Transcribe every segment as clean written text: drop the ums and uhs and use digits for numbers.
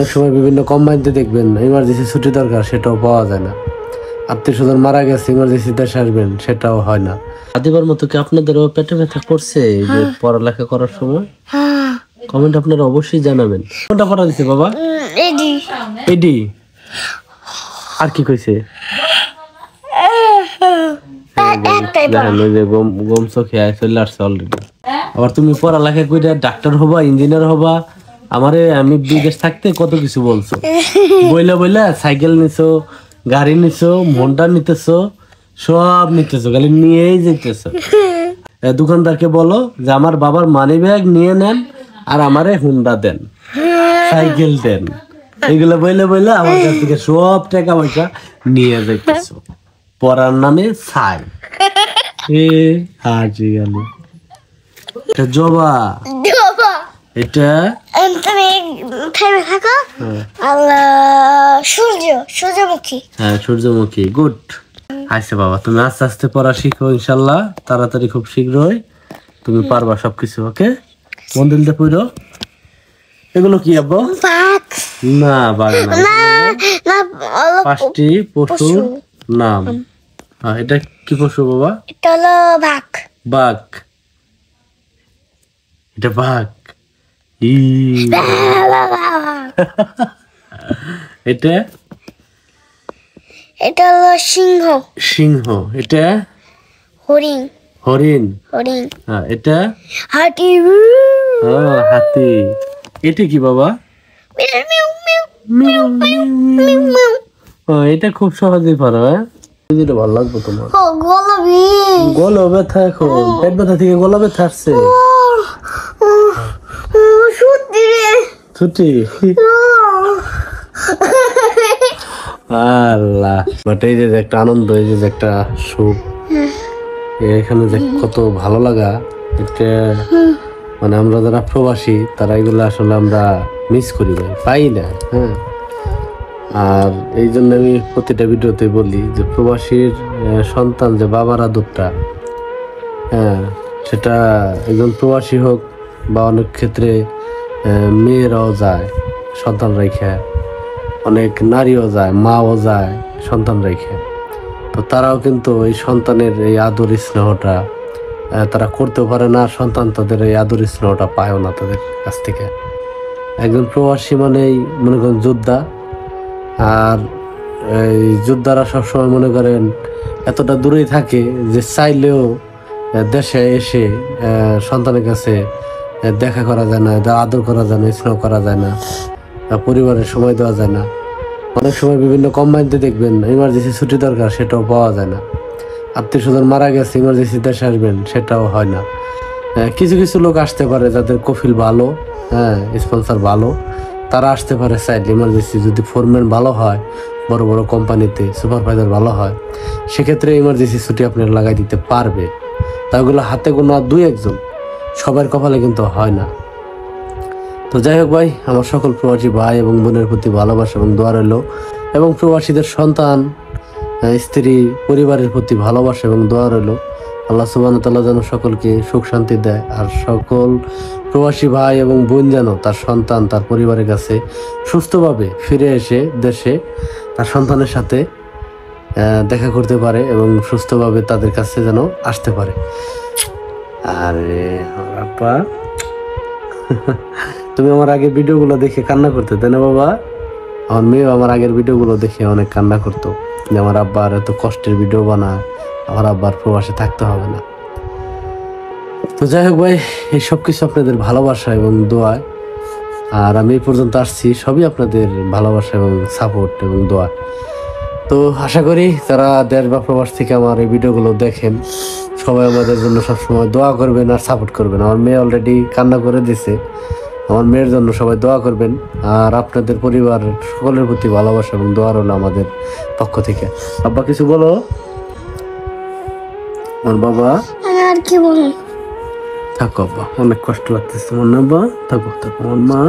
অনেক সময় বিভিন্ন কোম্পানিতে দেখবেন ইমার্জেন্সি ছুটি দরকার, সেটাও পাওয়া যায় না। আত্মীয় স্বজন মারা গেছে, ইমার্জেন্সি দেশে আসবেন, সেটাও হয় না। আদিবার মতো কি আপনাদেরও পেটে ব্যথা করছে যে পড়ালেখা করার সময়? কমেন্ট আপনারা অবশ্যই জানাবেন। কোনটা পড়া দিছে বাবা? এডি এডি। আর কি কইছে? আবার তুমি পড়ালেখা কইরা ডাক্তার হবা, ইঞ্জিনিয়ার হবা। আমারে আমি বিদেশ থাকতে কত কিছু বলছো, বইলা বইলা সাইকেল নিছো, গাড়ি নিছো, মনটা নিতেছো, সব নিতেছো, খালি নিয়েই যেতেছো। দোকানদারকে বলো যে আমার বাবার মানি ব্যাগ নিয়ে নেন আর আমারে হুন্ডা দেন, সাইকেল দেন, এগুলো বইলে বইলে আমার কাছ থেকে সব টাকা পয়সা নিয়ে যেতেছো। পড়ার নামে ছাই। জবা এটা সূর্যমুখী। গুড। আচ্ছা বাবা, তুমি আস্তে আস্তে পড়া শিখো, ইনশাল্লাহ তাড়াতাড়ি খুব শীঘ্রই তুমি পারবা সবকিছু। ওকে, মন দিল দিয়ে পড়ো। এগুলো কি আব্বু? না বাঘ না, পাঁচটি পশু নাম। এটা কি পশু বাবা? এটা হলো বাঘ। বাঘ, এটা বাঘ। এটা এটা হলো সিংহ। সিংহ। এটা হরিণ। হরিণ। হরিণ। হ্যাঁ, এটা হাতি। ও হাতি। এটা কি বাবা? মিউ মিউ মিউ মিউ। ও এটা খুব সহজেই পারো। এটা ভালো লাগবে তোমার। ও গলাবি। গলা ব্যথা এখন। পেট ব্যথা থেকে গলা ব্যথা আসছে। একটা আনন্দ, একটা সুখ, এখানে যে কত ভালো লাগা, এটা মানে আমরা যারা প্রবাসী তারা এগুলো আসলে আমরা মিস করি না, পাই না। হ্যাঁ, আর এই জন্য আমি প্রতিটা ভিডিওতে বলি যে প্রবাসীর সন্তান যে বাবার আদরটা, হ্যাঁ, সেটা একজন প্রবাসী হোক বা অনেক ক্ষেত্রে মেয়েরাও যায় সন্তান রেখে, অনেক নারীও যায়, মাও যায় সন্তান রেখে, তো তারাও কিন্তু এই সন্তানের এই আদর স্নেহটা তারা করতেও পারে না, সন্তান তাদের এই আদর স্নেহটা পায়ও না তাদের কাছ থেকে। একজন প্রবাসী মানেই মনে করেন যোদ্ধা, আর এই যোদ্ধারা সবসময় মনে করেন এতটা দূরেই থাকে যে চাইলেও দেশে এসে সন্তানের কাছে দেখা করা যায় না, আদর করা যায় না, স্নেহ করা যায় না, পরিবারের সময় দেওয়া যায় না। অনেক সময় বিভিন্ন কোম্পানিতে দেখবেন ইমার্জেন্সি ছুটি দরকার, সেটাও পাওয়া যায় না। আত্মীয় স্বজন মারা গেছে, ইমার্জেন্সি দেশে আসবেন, সেটাও হয় না। কিছু কিছু লোক আসতে পারে যাদের কফিল ভালো, হ্যাঁ, স্পন্সর ভালো, তারা আসতে পারে চাইলে ইমার্জেন্সি। যদি ফোরম্যান ভালো হয় বড় বড় কোম্পানিতে, সুপারভাইজার ভালো হয়, সেক্ষেত্রে ইমার্জেন্সি ছুটি আপনারা লাগাই দিতে পারবে। তা ওগুলো হাতে গোনা দুই একজন, সবার কপালে কিন্তু হয় না। তো যাই হোক ভাই, আমার সকল প্রবাসী ভাই এবং বোনের প্রতি ভালোবাসা এবং দোয়া রইল, এবং প্রবাসীদের সন্তান, স্ত্রী, পরিবারের প্রতি ভালোবাসা এবং দোয়া রইল। আল্লাহ সুবহানাহু ওয়া তাআলা যেন সকলকে সুখ শান্তি দেয়, আর সকল প্রবাসী ভাই এবং বোন যেন তার সন্তান, তার পরিবারের কাছে সুস্থভাবে ফিরে এসে দেশে তার সন্তানের সাথে দেখা করতে পারে এবং সুস্থভাবে তাদের কাছে যেন আসতে পারে। আরে বাবা, তুমি আমার আগের ভিডিওগুলো দেখে কান্না করতে, তাই না বাবা? আমার মেয়ে আমার আগের ভিডিওগুলো দেখে অনেক কান্না করতো যে আমার আব্বার এত কষ্টের ভিডিও বানায়, আমার আব্বার প্রবাসে থাকতে হবে না। তো যাই হোক ভাই, এই সব কিছু আপনাদের ভালোবাসা এবং দোয়ায়, আর আমি এই পর্যন্ত আসছি সবই আপনাদের ভালোবাসা এবং সাপোর্ট এবং দোয়া। তো আশা করি যারা দেশ বা প্রবাস থেকে আমার এই ভিডিওগুলো দেখেন সবাই আমাদের জন্য সবসময় দোয়া করবেন আর সাপোর্ট করবেন। আমার মেয়ে অলরেডি কান্না করে দিছে, আমার মেয়ের জন্য সবাই দোয়া করবেন, আর আপনাদের পরিবার সকলের প্রতি ভালোবাসা এবং দোয়া রইল আমাদের পক্ষ থেকে। আব্বা কিছু বলো। আমার বাবা আর কি বলো? থাকো আব্বা, অনেক কষ্ট লাগতেছে তোমার না আব্বা? থাকো থাকো। আমার মা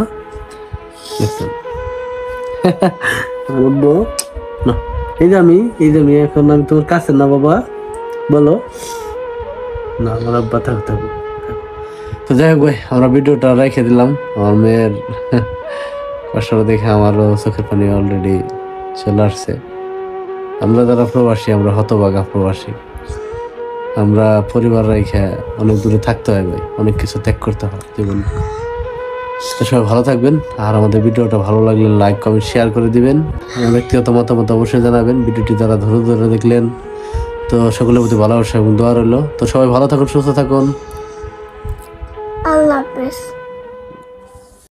না, এই যে আমি এখন আমি তোমার কাছে না বাবা, বলো না আমার আব্বা। থাকো থাকো। তো যাই হোক ভাই, আমরা ভিডিওটা রেখে দিলাম। আমার মেয়ের আসলে দেখে আমারও চোখের পানি অলরেডি চলে আসছে। আমরা যারা প্রবাসী, আমরা হতভাগা প্রবাসী, আমরা পরিবার রেখে অনেক দূরে থাকতে হয় ভাই, অনেক কিছু ত্যাগ করতে হয় জীবনে। তো সবাই ভালো থাকবেন, আর আমাদের ভিডিওটা ভালো লাগলে লাইক কমেন্ট শেয়ার করে দিবেন। আমার ব্যক্তিগত মতামত অবশ্যই জানাবেন। ভিডিওটি যারা ধরে দেখলেন, তো সকলের প্রতি ভালোবাসা এবং দোয়া রইল। তো সবাই ভালো থাকুন, সুস্থ থাকুন, আল্লাহ হাফেজ।